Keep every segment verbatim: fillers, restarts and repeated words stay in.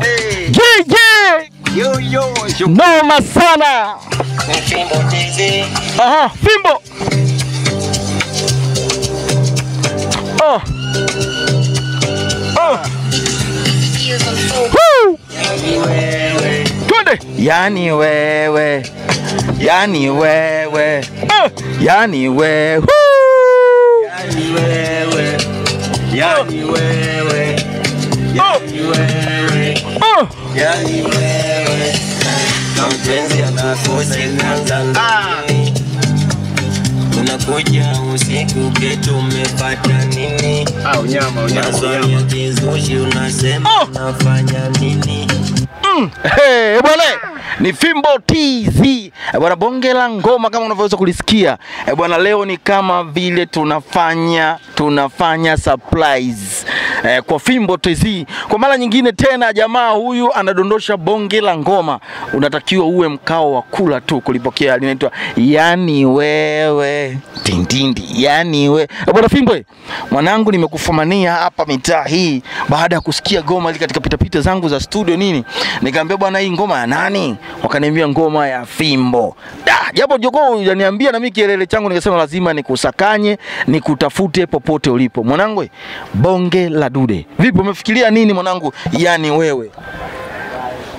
Hey. Yeah, yeah. Yo, yo, yo. Noma sana. Ni Fimbo T Z. Aha, Fimbo. Oh. Oh. Woo. Twende. Yani wewe. Yani wewe. Oh. Yani wewe. Woo. Yani wewe. Yani wewe. Yani wewe. Oh. Yani wewe. Mpenzi anakosi Tanzania. Unakuja usiku ketu umepata nini? Ah, unyama, unyama, unyama. Kizushi unasema unafanya nini? Mm, hey, bwana. Ni Fimbo T Z. Bwana, bonge la ngoma kama unavyoweza kulisikia. Bwana, leo ni kama vile tunafanya tunafanya surprise eh, kwa Fimbo T Z. Kwa mara nyingine tena jamaa huyu anadondosha bonge la ngoma. Unatakiwa uwe mkao wa kula tu kulipokea. Linaitwa yani wewe tindindi. Yani wewe bwana Fimbo, mwanangu, nimekufumania hapa mitaa hii baada ya kusikia ngoma katika pitapita zangu za studio nini. Nikamwambia bwana, hii ngoma ya nani? Wakaniambia ngoma ya Fimbo. Da, japo Jogoo yaniambia na mimi kielele changu nikasema lazima nikusakanye, nikutafute popote ulipo. Mwanangu, bonge la dude. Vipi umefikiria nini mwanangu? Yani wewe.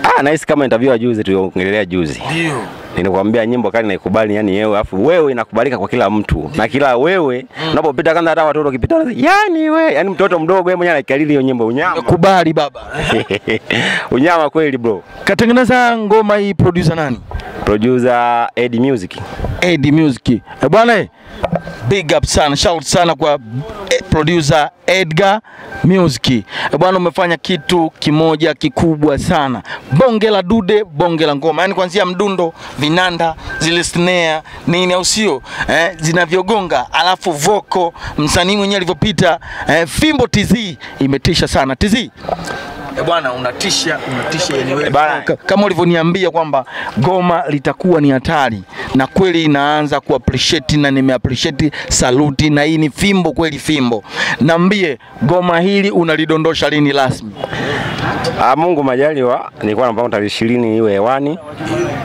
Ah, nice kama interview ya juzi tuliongelelea juzi. Ndio. Ninakwambia nyimbo kali naikubali yani wewe, afu wewe inakubalika kwa kila mtu. Na kila wewe mm. unapopita kanda hata watoto kipita yani wewe, yani mtoto mdogo yeye mwenyewe anaikali hiyo nyimbo unyama. Nakubali baba. Unyama kweli bro. Katengeneza ngoma hii producer nani? Producer Eddie Music. Eddie Music. Eh bwana, big up sana, shout sana kwa producer Edgar Music. Eh bwana, umefanya kitu kimoja kikubwa sana. Bonge la dude, bonge la ngoma. Yaani kuanzia mdundo, vinanda, zile snare, nini au sio? Eh, zinavyogonga, alafu voko, msanii mwenyewe alivopita, eh, Fimbo T Z imetisha sana. T Z. E bwana, unatisha, unatisha yenyewe. E kama ulivyoniambia kwamba goma litakuwa ni hatari, na kweli inaanza ku appreciate na nime appreciate, saluti, na hii ni Fimbo kweli Fimbo. Niambie goma hili unalidondosha lini rasmi? Ah, Mungu majaliwa, nilikuwa na mpango tarehe ishirini iwe hewani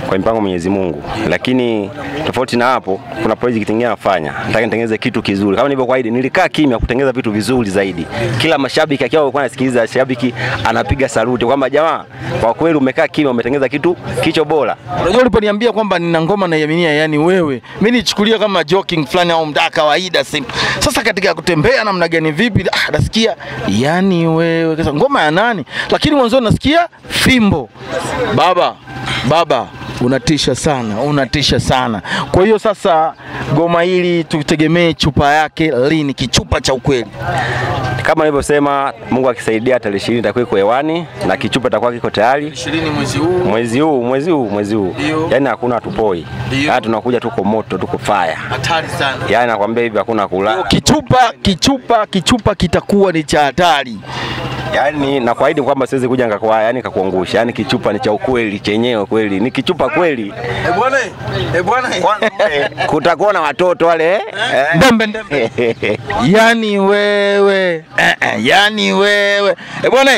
kwa mpango Mwenyezi Mungu. Lakini tofauti na hapo kuna project kingine nafanya. Nataka nitengeneze kitu kizuri. Kama nilivyokuahidi, nilikaa kimya kutengeneza vitu vizuri zaidi. Kila mashabiki akiwa alikuwa anasikiliza, shabiki anapiga saluti kwamba jamaa kwa kweli umekaa kimya umetengeneza kitu kicho bora. Unajua uliponiambia kwamba nina ngoma na yaminia yani wewe, mimi nilichukulia kama joking fulani au mda kawaida simple. Sasa katika kutembea namna gani vipi ah, nasikia yani wewe kesa ngoma ya nani? Lakini mwanzo nasikia Fimbo. Baba, baba unatisha sana, unatisha sana. Kwa hiyo sasa goma hili tutegemee chupa yake lini, kichupa cha ukweli? Kama nilivyosema, Mungu akisaidia tarehe ishirini itakuwa iko hewani na kichupa itakuwa kiko tayari. ishirini mwezi huu. Mwezi huu, mwezi huu, mwezi huu. Yaani hakuna tupoi. Hata tunakuja tuko moto, tuko fire. Hatari sana. Yaani nakwambia hivi hakuna kulala. Kichupa, kichupa, kichupa kitakuwa ni cha hatari. Yaani na kwaidi kwamba siwezi kuja ngakwa yani kakuangusha. Yaani kichupa ni cha ukweli chenyewe kweli. Ni kichupa kweli. Eh bwana, eh bwana. Kutakuwa na watoto wale eh? Ndembe ndembe. Yani wewe. Eh, eh, yani wewe. Eh bwana,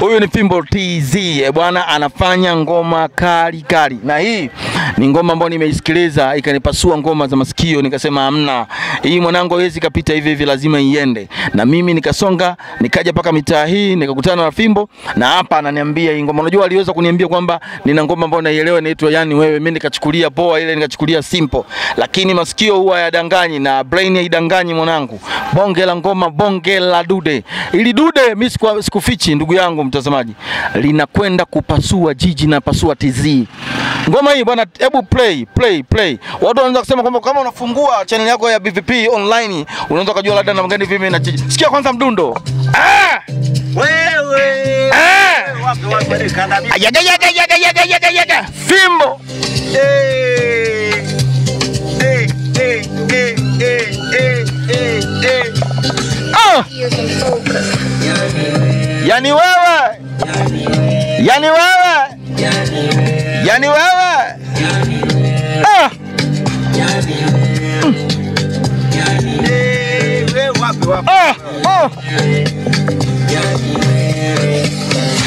huyu ni Fimbo T Z. Eh bwana, anafanya ngoma kali kali. Na hii ni ngoma ambayo nimeisikiliza ikanipasua ngoma za masikio, nikasema hamna. Hii mwanangu hawezi kapita hivi hivi, lazima iende. Na mimi nikasonga, nikaja paka mitaa hii, nikakutana na Fimbo na hapa ananiambia hii ngoma. Unajua aliweza kuniambia kwamba nina ngoma ambayo naielewa inaitwa yani wewe. Mimi nikachukulia poa ile, nikachukulia simple, lakini masikio huwa yadanganyi na brain haidanganyi mwanangu. Bonge la ngoma, bonge la dude. Ili dude mimi sikufichi ndugu yangu mtazamaji, linakwenda kupasua jiji na pasua T Z. Ngoma hii bwana, hebu play play play. Watu wanaanza kusema kwamba kama unafungua channel yako ya B V P online unaweza kujua labda namna gani vipi na jiji. Sikia kwanza mdundo. Ah! Wewe ah, wapi wapi kanda bibi yaga yaga yaga yaga yaga yaga Fimbo eh eh eh eh eh eh eh ah, yani wewe, yani wewe, yani wewe ah, eh wewe wapi wapi ah, oh.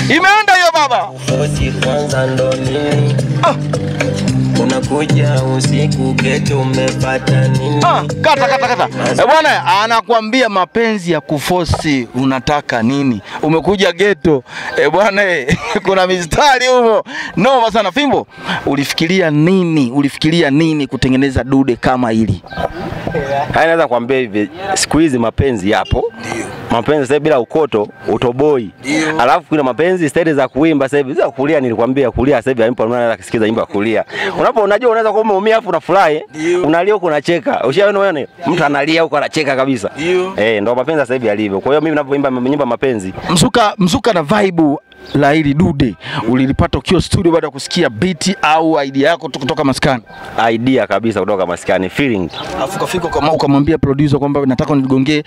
Ime baba. Unakuja usiku kete umepata nini? Ah, kata kata kata. E bwana anakuambia mapenzi ya kufosi unataka nini? Umekuja ghetto. E bwana kuna mistari humo. Noma sana Fimbo. Ulifikiria nini? Ulifikiria nini kutengeneza dude kama hili? Hai naweza kuambia hivi, siku hizi mapenzi yapo. Mapenzi sasa bila ukoto utoboi. Alafu kuna mapenzi staili za kuimba sasa hivi. Sasa kulia nilikwambia kulia sasa hivi haimpo mwana anasikiza imba kulia. Unapo unajua unaweza kuwa umeumia afu unafurahi, unalia huko unacheka. Ushaona wewe mtu analia huko anacheka kabisa. Eh, ndio mapenzi sasa hivi yalivyo. Kwa hiyo mimi ninapoimba nyimbo mapenzi, msuka msuka na vibe la hili dude ulilipata ukiwa studio baada ya kusikia beat au idea yako kutoka maskani? Idea kabisa kutoka maskani, feeling. Alafu kafika kama ukamwambia producer kwamba nataka nigongee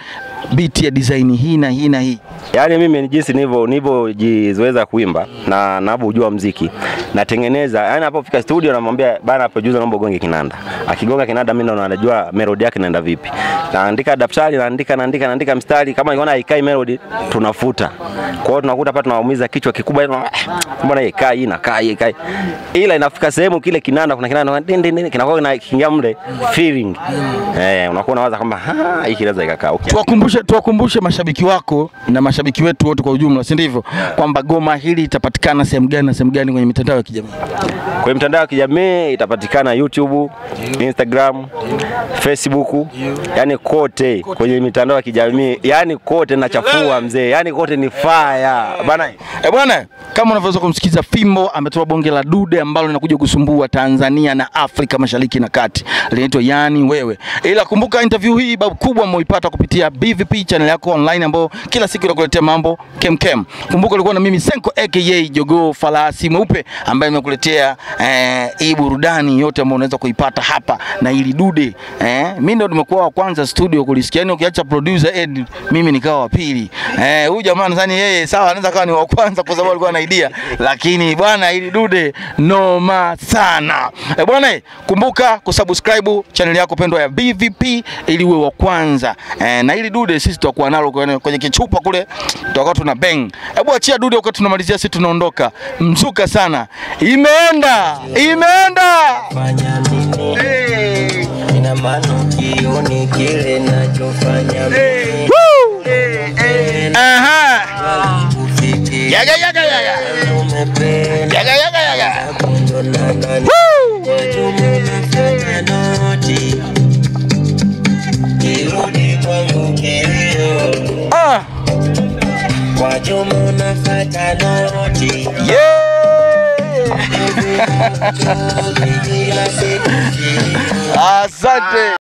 beat ya design hii na hii na hii. Yaani mimi ni jinsi nilivyo nilivyojizoeza kuimba na ninapojua muziki natengeneza. Yaani napofika studio namwambia bana producer naomba gonge kinanda. Akigonga kinanda mimi ndo najua melody yake inaenda vipi. Naandika daftari naandika naandika naandika mstari kama niona haikai melody tunafuta. Kwa hiyo tunakuta hapa tunaumiza kichwa kikubwa mbona yeye kai na kai kai ila inafika sehemu kile kinanda kuna kinanda kinakuwa na kingia mle feeling eh unakuwa unawaza kwamba hii kinaweza ikakaa. Tuwakumbushe tuwakumbushe mashabiki wako na mashabiki wetu wote kwa ujumla, si ndivyo, kwamba goma hili itapatikana sehemu gani na sehemu gani kwenye mitandao ya kijamii? Kwenye mitandao ya kijamii itapatikana YouTube, Instagram, Facebook, yani kote kwenye mitandao ya kijamii, yani kote nachafua mzee, yani kote ni fire bana. E bwana, kama unavyoweza kumsikiza Fimbo ametoa bonge la dude ambalo linakuja kusumbua Tanzania na Afrika Mashariki na Kati. Linaitwa yani wewe. Ila kumbuka interview hii babu kubwa mmeipata kupitia B V P channel yako online ambayo kila siku inakuletea mambo kem kem. Kumbuka ulikuwa na mimi Senko aka Jogoo Falasi Mweupe ambaye nimekuletea eh hii burudani yote ambayo unaweza kuipata hapa na hili dude. Eh mimi ndo nimekuwa wa kwanza studio kulisikia. Yaani ukiacha producer Ed mimi nikawa wa pili. Eh huyu jamaa nadhani yeye sawa anaweza kawa ni wa kwanza kwa sababu alikuwa na idea, lakini bwana hili dude noma sana. E bwana, kumbuka kusubscribe channel yako pendwa ya B V P ili uwe wa kwanza. E, na hili dude sisi tutakuwa nalo kwenye kichupa kule tutakuwa tuna bang. Hebu achia dude wakati tunamalizia sisi tunaondoka. Mzuka sana. Imeenda. Imeenda. Fanya nini? Hey. Ina maana kioni kile ninachofanya mimi. Aha. Ya ya ya ya ya. Ya ya ya ya ya. Woo! Ah. Yeah. Asante.